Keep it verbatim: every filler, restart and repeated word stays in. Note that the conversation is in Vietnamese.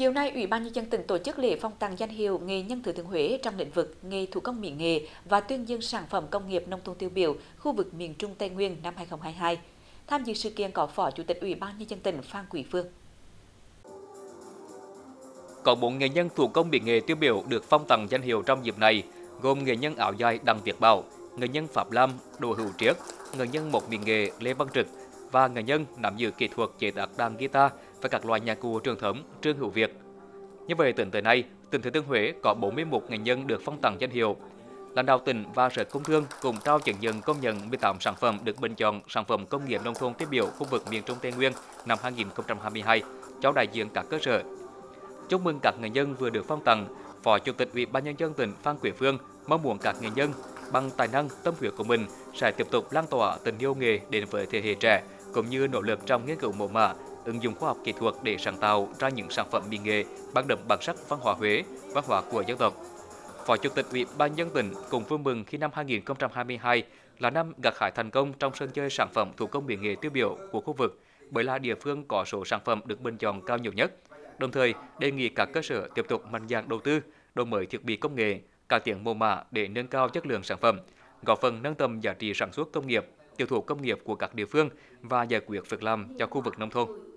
Chiều nay, Ủy ban Nhân dân tỉnh tổ chức lễ phong tặng danh hiệu nghệ nhân Thừa Thiên Huế trong lĩnh vực nghề thủ công mỹ nghệ và tuyên dương sản phẩm công nghiệp nông thôn tiêu biểu khu vực miền Trung Tây Nguyên năm hai không hai hai. Tham dự sự kiện có Phó Chủ tịch Ủy ban Nhân dân tỉnh Phan Quý Phương. Có bốn nghệ nhân thủ công mỹ nghệ tiêu biểu được phong tặng danh hiệu trong dịp này, gồm nghệ nhân áo dài Đặng Việt Bảo, nghệ nhân Phạm Lam, Đỗ Hữu Triết, nghệ nhân một miền nghề Lê Văn Trực và nghệ nhân nắm giữ kỹ thuật chế tác đàn guitar và các loại nhạc cụ truyền thống Trương Hữu Việt. Như vậy, tính tới nay, tỉnh Thừa Thiên Huế có bốn mươi mốt nghệ nhân được phong tặng danh hiệu. Lãnh đạo tỉnh và Sở Công Thương cùng trao chứng nhận công nhận mười tám sản phẩm được bình chọn sản phẩm công nghiệp nông thôn tiêu biểu khu vực miền Trung Tây Nguyên năm hai không hai hai cho đại diện các cơ sở. Chúc mừng các nghệ nhân vừa được phong tặng, Phó Chủ tịch Ủy ban Nhân dân tỉnh Phan Quý Phương mong muốn các nghệ nhân bằng tài năng, tâm huyết của mình sẽ tiếp tục lan tỏa tình yêu nghề đến với thế hệ trẻ, cũng như nỗ lực trong nghiên cứu mẫu mã, ứng dụng khoa học kỹ thuật để sáng tạo ra những sản phẩm mỹ nghệ mang đậm bản sắc văn hóa Huế, văn hóa của dân tộc. Phó Chủ tịch Ủy ban Nhân dân tỉnh cùng vui mừng khi năm hai không hai hai là năm gặt hái thành công trong sân chơi sản phẩm thủ công mỹ nghệ tiêu biểu của khu vực, bởi là địa phương có số sản phẩm được bình chọn cao nhiều nhất. Đồng thời đề nghị các cơ sở tiếp tục mạnh dạn đầu tư, đổi mới thiết bị công nghệ, cải tiến mẫu mã để nâng cao chất lượng sản phẩm, góp phần nâng tầm giá trị sản xuất công nghiệp, tiêu thụ công nghiệp của các địa phương và giải quyết việc làm cho khu vực nông thôn.